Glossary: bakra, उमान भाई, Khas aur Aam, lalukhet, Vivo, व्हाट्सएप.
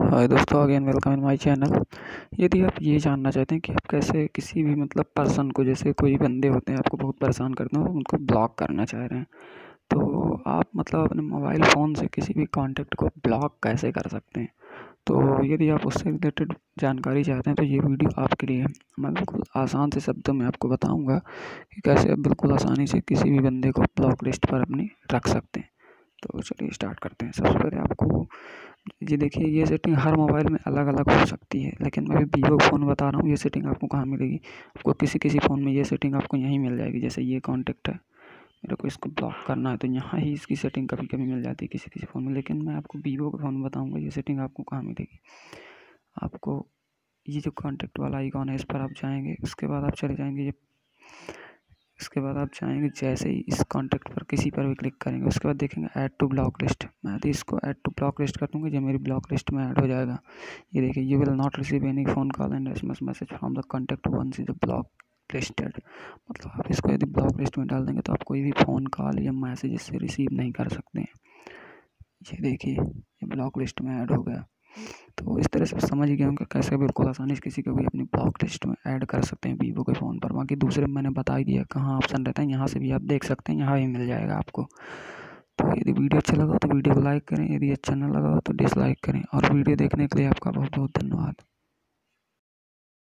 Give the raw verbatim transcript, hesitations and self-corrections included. हाय दोस्तों, again welcome in my channel. यदि आप ये जानना चाहते हैं कि आप कैसे किसी भी मतलब पर्सन को, जैसे कोई बंदे होते हैं आपको बहुत परेशान करते हैं, उनको ब्लॉक करना चाह रहे हैं, तो आप मतलब अपने मोबाइल फ़ोन से किसी भी कांटेक्ट को ब्लॉक कैसे कर सकते हैं, तो यदि आप उससे रिलेटेड जानकारी चाहते हैं तो ये वीडियो आपके लिए है। मैं बिल्कुल आसान से शब्दों में आपको बताऊँगा कि कैसे आप बिल्कुल आसानी से किसी भी बंदे को ब्लॉक लिस्ट पर अपनी रख सकते हैं। तो चलिए स्टार्ट करते हैं। सबसे पहले आपको जी देखिए, ये सेटिंग हर मोबाइल में अलग अलग हो सकती है, लेकिन मैं भी वीवो फ़ोन बता रहा हूँ। ये सेटिंग आपको कहाँ मिलेगी, आपको किसी किसी फ़ोन में ये सेटिंग आपको यहीं मिल जाएगी। जैसे ये कॉन्टैक्ट है, मेरे को इसको ब्लॉक करना है तो यहाँ ही इसकी सेटिंग कभी कभी मिल जाती है किसी किसी फ़ोन में, लेकिन मैं आपको वीवो का फ़ोन बताऊँगा ये सेटिंग आपको कहाँ मिलेगी। आपको ये जो कॉन्टैक्ट वाला आइकॉन है इस पर आप जाएँगे, उसके बाद आप चले जाएँगे ये इसके बाद आप चाहेंगे जैसे ही इस कॉन्टैक्ट पर किसी पर भी क्लिक करेंगे, उसके बाद देखेंगे ऐड टू ब्लॉक लिस्ट। मैं यदि इसको ऐड टू ब्लॉक लिस्ट कर दूँगा, जब मेरी ब्लॉक लिस्ट में ऐड हो जाएगा। ये देखिए, you will not receive any phone call and S M S message from the contact one see the block listed. मतलब आप इसको यदि ब्लॉक लिस्ट में डाल देंगे तो आप कोई भी फ़ोन कॉल या मैसेज इससे रिसीव नहीं कर सकते हैं। ये देखिए, ये ब्लॉक लिस्ट में ऐड हो गया। तो इस तरह से समझ गए होंगे कैसे बिल्कुल आसानी से किसी को भी अपनी ब्लॉक लिस्ट में ऐड कर सकते हैं वीवो के फ़ोन पर। बाकी दूसरे मैंने बता ही दिया कहाँ ऑप्शन रहता है, यहाँ से भी आप देख सकते हैं, यहाँ भी मिल जाएगा आपको। तो यदि वीडियो अच्छा लगा तो वीडियो को लाइक करें, यदि अच्छा ना लगा तो डिसलाइक करें, और वीडियो देखने के लिए आपका बहुत बहुत धन्यवाद।